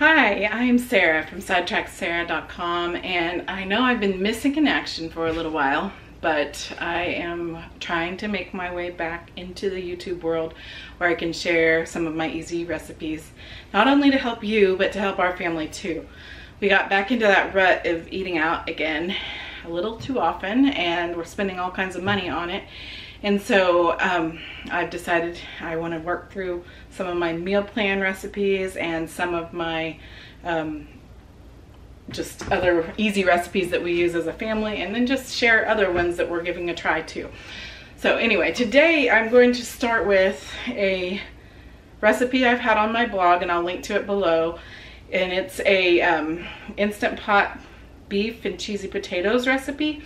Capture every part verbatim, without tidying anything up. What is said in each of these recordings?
Hi, I'm Sarah from sidetracked sarah dot com, and I know I've been missing in action for a little while, but I am trying to make my way back into the YouTube world where I can share some of my easy recipes, not only to help you, but to help our family too. We got back into that rut of eating out again a little too often, and we're spending all kinds of money on it. And so um, I've decided I want to work through some of my meal plan recipes and some of my um, just other easy recipes that we use as a family, and then just share other ones that we're giving a try to. So anyway, today I'm going to start with a recipe I've had on my blog, and I'll link to it below. And it's a um, Instant Pot beef and cheesy potatoes recipe.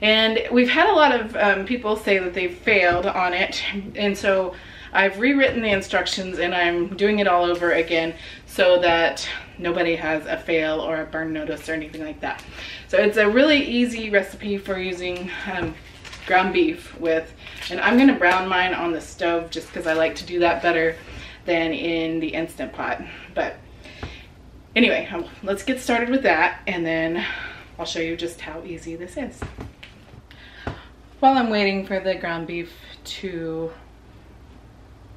And we've had a lot of um, people say that they've failed on it, and so I've rewritten the instructions and I'm doing it all over again so that nobody has a fail or a burn notice or anything like that. So it's a really easy recipe for using um, ground beef with, and I'm going to brown mine on the stove just because I like to do that better than in the Instant Pot. But anyway, let's get started with that, and then I'll show you just how easy this is. While I'm waiting for the ground beef to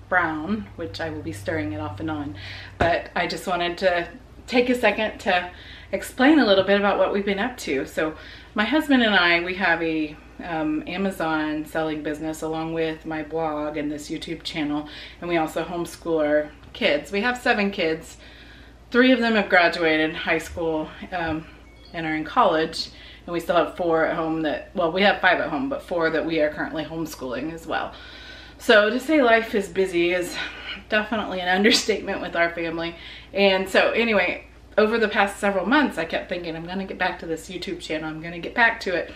brown, which I will be stirring it off and on, but I just wanted to take a second to explain a little bit about what we've been up to. So my husband and I, we have a um, Amazon selling business along with my blog and this YouTube channel, and we also homeschool our kids. We have seven kids. Three of them have graduated high school um, and are in college. And we still have four at home that, well, we have five at home, but four that we are currently homeschooling as well. So to say life is busy is definitely an understatement with our family. And so anyway, over the past several months, I kept thinking, I'm going to get back to this YouTube channel. I'm going to get back to it.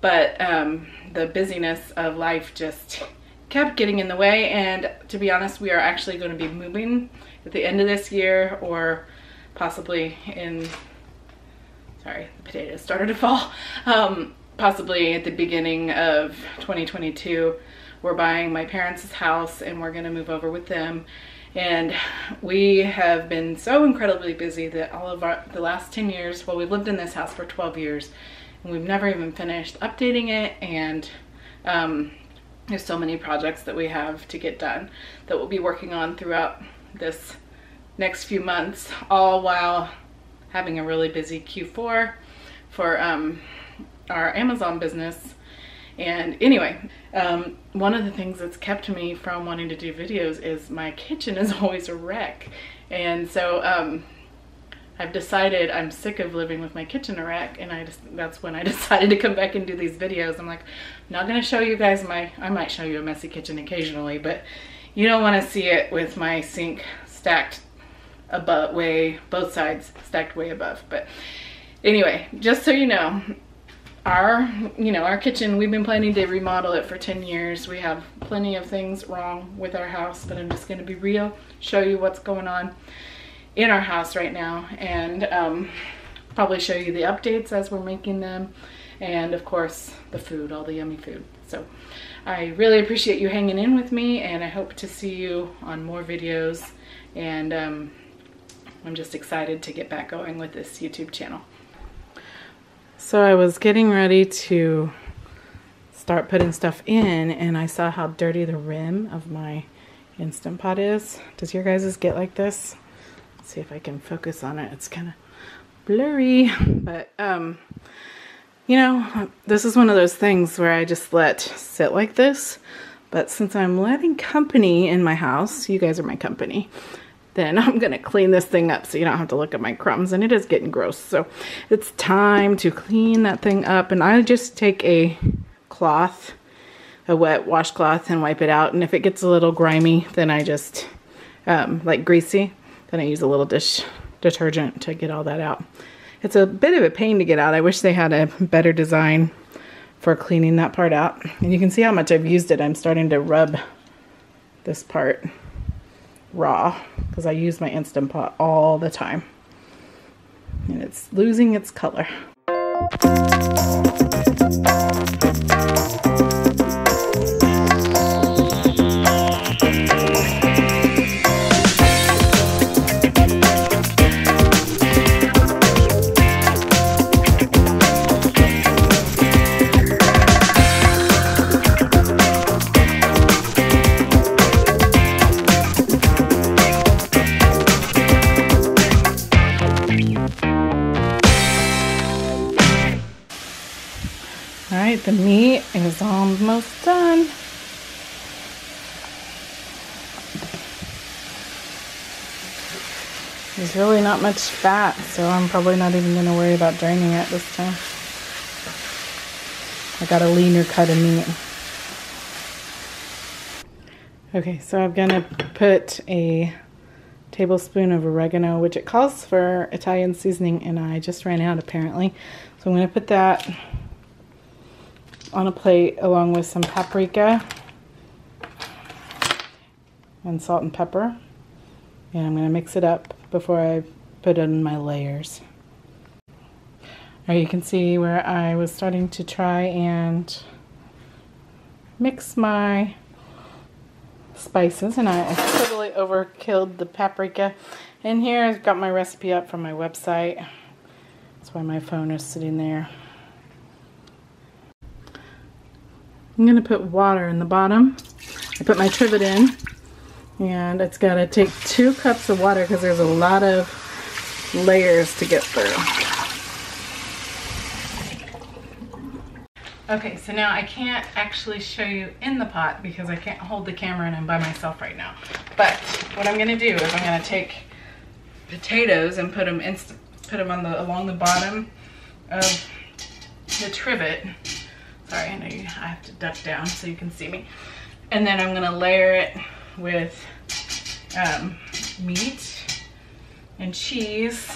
But um, the busyness of life just kept getting in the way. And to be honest, we are actually going to be moving at the end of this year, or possibly in... Sorry, the potatoes started to fall. Um, possibly at the beginning of twenty twenty-two, we're buying my parents' house and we're gonna move over with them. And we have been so incredibly busy that all of our, the last ten years, well, we've lived in this house for twelve years and we've never even finished updating it. And um, there's so many projects that we have to get done that we'll be working on throughout this next few months, all while having a really busy Q four for um, our Amazon business. And anyway, um, one of the things that's kept me from wanting to do videos is my kitchen is always a wreck. And so um, I've decided I'm sick of living with my kitchen a wreck, and I just, that's when I decided to come back and do these videos. I'm like, I'm not going to show you guys my, I might show you a messy kitchen occasionally, but you don't want to see it with my sink stacked above, way, both sides stacked way above. But anyway, just so you know, our, you know, our kitchen, we've been planning to remodel it for ten years. We have plenty of things wrong with our house, but I'm just going to be real, show you what's going on in our house right now, and um, probably show you the updates as we're making them, and of course the food, all the yummy food. So I really appreciate you hanging in with me, and I hope to see you on more videos. And um, I'm just excited to get back going with this YouTube channel. So I was getting ready to start putting stuff in, and I saw how dirty the rim of my Instant Pot is. Does your guys' get like this? Let's see if I can focus on it. It's kind of blurry, but um, you know, this is one of those things where I just let sit like this. But since I'm letting company in my house, you guys are my company, then I'm gonna clean this thing up so you don't have to look at my crumbs, and it is getting gross. So it's time to clean that thing up, and I just take a cloth, a wet washcloth, and wipe it out. And if it gets a little grimy, then I just, um, like greasy, then I use a little dish detergent to get all that out. It's a bit of a pain to get out. I wish they had a better design for cleaning that part out. And you can see how much I've used it. I'm starting to rub this part raw because I use my Instant Pot all the time, and it's losing its color. right, the meat is almost done. There's really not much fat, so I'm probably not even going to worry about draining it this time. I got a leaner cut of meat. Okay, so I'm going to put a tablespoon of oregano, which it calls for Italian seasoning, and I just ran out apparently. So I'm going to put that on a plate along with some paprika and salt and pepper. And I'm going to mix it up before I put in my layers. All right, you can see where I was starting to try and mix my spices, and I totally overkilled the paprika. And here I've got my recipe up from my website. That's why my phone is sitting there. I'm going to put water in the bottom. I put my trivet in. And it's got to take two cups of water because there's a lot of layers to get through. Okay, so now I can't actually show you in the pot because I can't hold the camera and I'm by myself right now. But what I'm going to do is I'm going to take potatoes and put them in, put them on the along the bottom of the trivet. Sorry, I know you, I have to duck down so you can see me. And then I'm going to layer it with um, meat and cheese.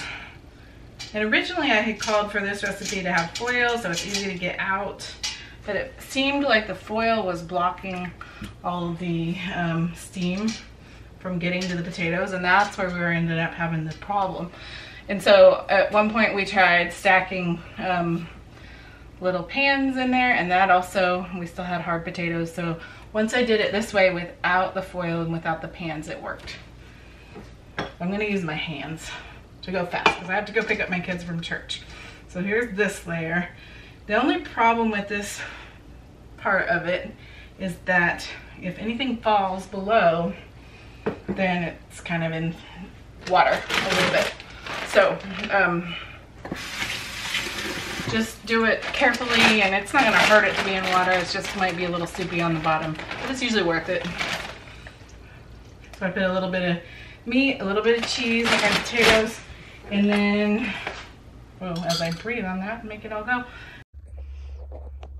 And originally I had called for this recipe to have foil so it's easy to get out, but it seemed like the foil was blocking all the um, steam from getting to the potatoes, and that's where we were ended up having the problem. And so at one point we tried stacking um, little pans in there, and that also, we still had hard potatoes. So once I did it this way without the foil and without the pans, it worked. I'm gonna use my hands to go fast because I have to go pick up my kids from church. So here's this layer. The only problem with this part of it is that if anything falls below, then it's kind of in water a little bit. So, um, just do it carefully, and it's not going to hurt it to be in water. It just might be a little soupy on the bottom, but it's usually worth it. So I put a little bit of meat, a little bit of cheese, I got potatoes, and then, well, as I breathe on that, make it all go. All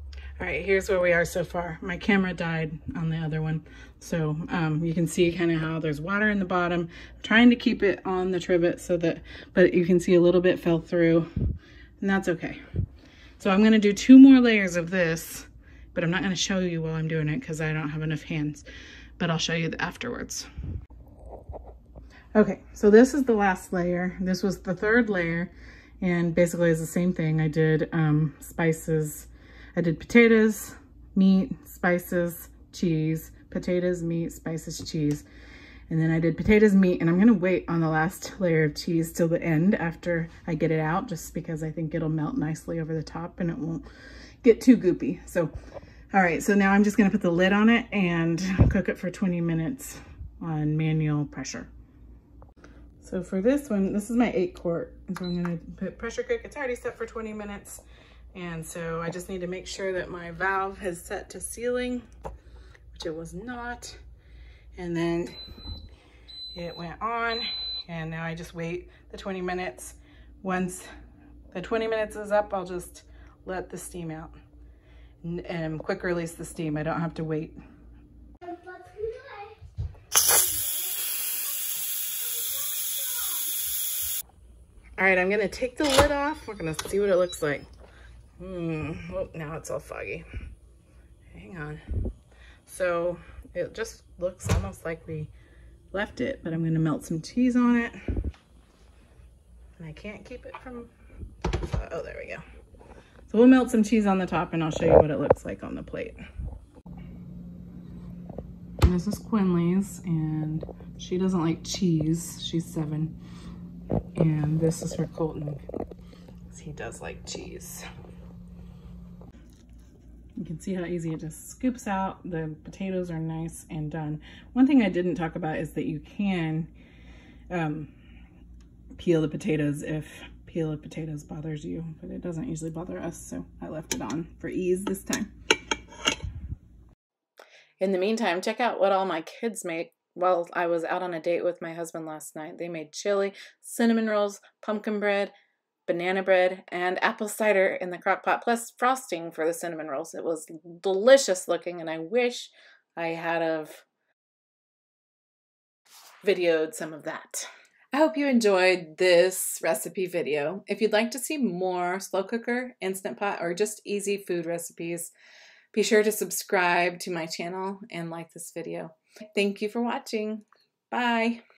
right, here's where we are so far. My camera died on the other one. So um, you can see kind of how there's water in the bottom. I'm trying to keep it on the trivet so that, but you can see a little bit fell through. And that's okay. So I'm gonna do two more layers of this, but I'm not gonna show you while I'm doing it because I don't have enough hands, but I'll show you afterwards. Okay, so this is the last layer. This was the third layer, and basically it's the same thing. I did um, spices, I did potatoes, meat, spices, cheese, potatoes, meat, spices, cheese. And then I did potatoes, meat, and I'm gonna wait on the last layer of cheese till the end after I get it out, just because I think it'll melt nicely over the top and it won't get too goopy. So, all right, so now I'm just gonna put the lid on it and cook it for twenty minutes on manual pressure. So for this one, this is my eight quart. And so I'm gonna put pressure cook. It's already set for twenty minutes. And so I just need to make sure that my valve has set to sealing, which it was not. And then it went on, and now I just wait the twenty minutes. Once the twenty minutes is up, I'll just let the steam out and, and quick release the steam. I don't have to wait. All right, I'm gonna take the lid off. We're gonna see what it looks like. Hmm, oh, now it's all foggy. Hang on. So it just looks almost like we left it, but I'm going to melt some cheese on it. And I can't keep it from, oh, there we go. So we'll melt some cheese on the top and I'll show you what it looks like on the plate. And this is Quinley's, and she doesn't like cheese. She's seven. And this is for Colton, because he does like cheese. You can see how easy it just scoops out. The potatoes are nice and done. One thing I didn't talk about is that you can um, peel the potatoes if peel of potatoes bothers you, but it doesn't usually bother us, so I left it on for ease this time. In the meantime, check out what all my kids make. Well, I was out on a date with my husband last night. They made chili, cinnamon rolls, pumpkin bread, banana bread, and apple cider in the crock pot, plus frosting for the cinnamon rolls. It was delicious looking, and I wish I had of videoed some of that. I hope you enjoyed this recipe video. If you'd like to see more slow cooker, Instant Pot, or just easy food recipes, be sure to subscribe to my channel and like this video. Thank you for watching. Bye.